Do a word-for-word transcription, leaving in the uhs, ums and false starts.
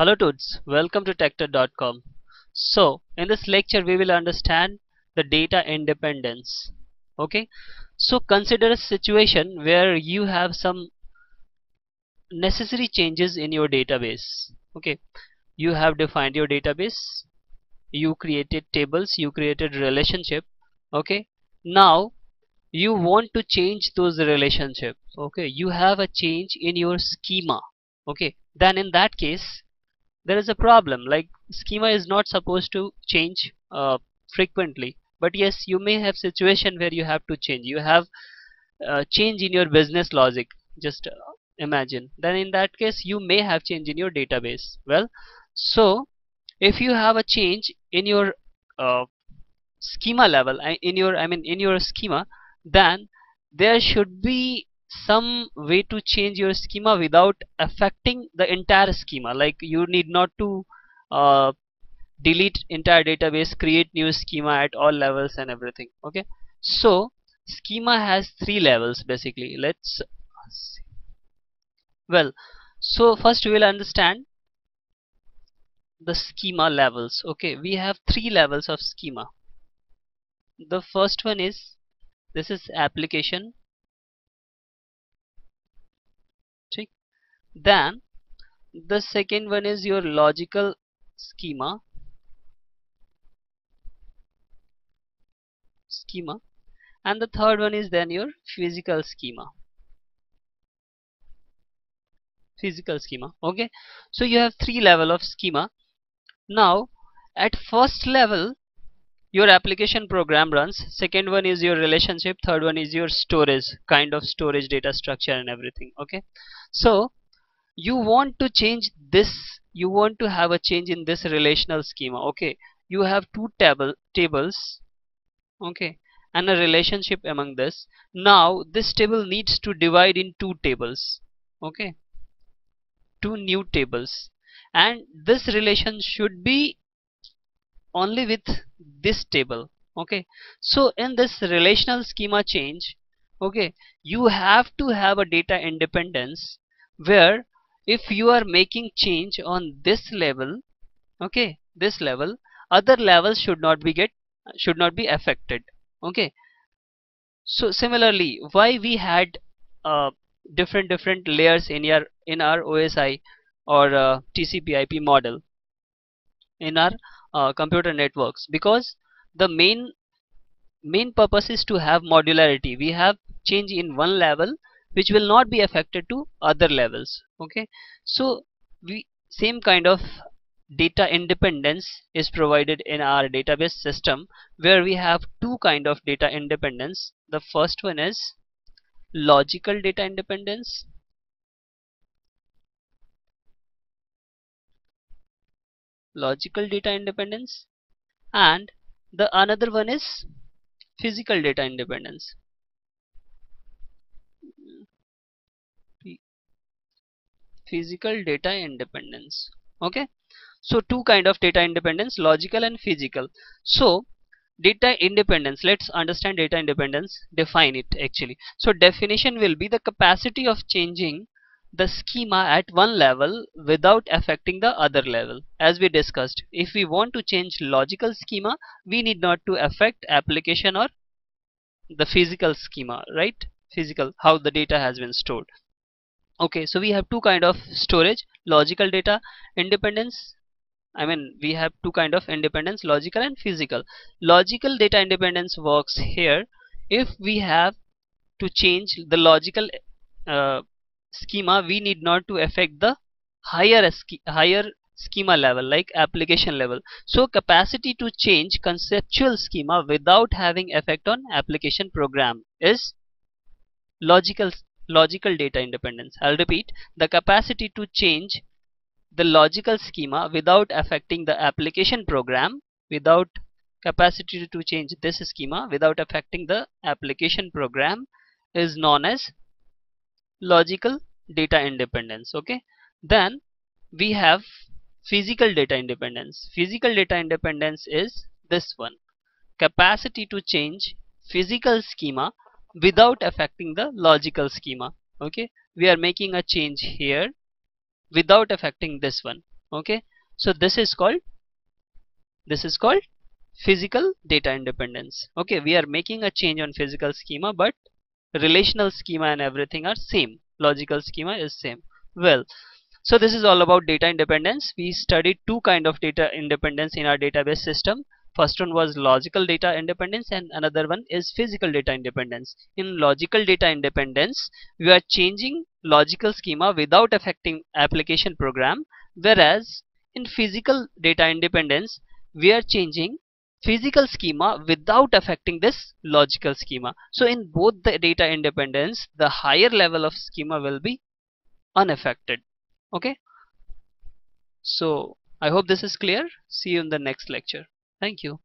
Hello dudes, welcome to techtud dot com. So in this lecture we will understand the data independence. Okay, so consider a situation where you have some necessary changes in your database. Okay, you have defined your database, you created tables, you created relationship. Okay, now you want to change those relationship. Okay, you have a change in your schema. Okay, then in that case there is a problem, like schema is not supposed to change uh, frequently, but yes, you may have situation where you have to change, you have uh, change in your business logic, just uh, imagine. Then in that case you may have change in your database. Well, so if you have a change in your uh, schema level, in your I mean in your schema, then there should be some way to change your schema without affecting the entire schema. Like you need not to uh, delete entire database, create new schema at all levels and everything. Okay, so schema has three levels basically. Let's see. Well, so first we will understand the schema levels. Okay, we have three levels of schema. The first one is, this is application. Then the second one is your logical schema schema and the third one is then your physical schema physical schema. Okay, so you have three level of schema. Now at first level your application program runs, second one is your relationship, third one is your storage, kind of storage data structure and everything. Okay, so you want to change this, you want to have a change in this relational schema. Okay, you have two table tables, okay, and a relationship among this. Now this table needs to divide in two tables, okay, two new tables, and this relation should be only with this table. Okay, so in this relational schema change, okay, you have to have a data independence where if you are making change on this level, okay, this level, other levels should not be get should not be affected. Okay, so similarly, why we had uh, different different layers in our in our O S I or uh, T C P I P model in our uh, computer networks, because the main main purpose is to have modularity. We have change in one level which will not be affected to other levels. Okay, so we same kind of data independence is provided in our database system, where we have two kind of data independence. The first one is logical data independence, logical data independence, and the another one is physical data independence. Physical data independence. Okay, so two kind of data independence, logical and physical. So data independence, let's understand data independence, define it actually. So definition will be the capacity of changing the schema at one level without affecting the other level. As we discussed, if we want to change logical schema, we need not to affect application or the physical schema, right? Physical, how the data has been stored. Okay, so we have two kind of storage, logical data independence. I mean, we have two kind of independence, logical and physical. Logical data independence works here if we have to change the logical uh, schema, we need not to affect the higher higher schema level, like application level. So capacity to change conceptual schema without having effect on application program is logical logical data independence. I'll repeat, the capacity to change the logical schema without affecting the application program, without capacity to change this schema without affecting the application program is known as logical data independence. Okay, then we have physical data independence. Physical data independence is this one, capacity to change physical schema without affecting the logical schema. Okay, we are making a change here without affecting this one. Okay, so this is called this is called physical data independence. Okay, we are making a change on physical schema, but relational schema and everything are same. Logical schema is same. Well, so this is all about data independence. We studied two kind of data independence in our database system. First one was logical data independence and another one is physical data independence. In logical data independence, we are changing logical schema without affecting application program, whereas in physical data independence, we are changing physical schema without affecting this logical schema. So in both the data independence, the higher level of schema will be unaffected. Okay, so I hope this is clear. See you in the next lecture. Thank you.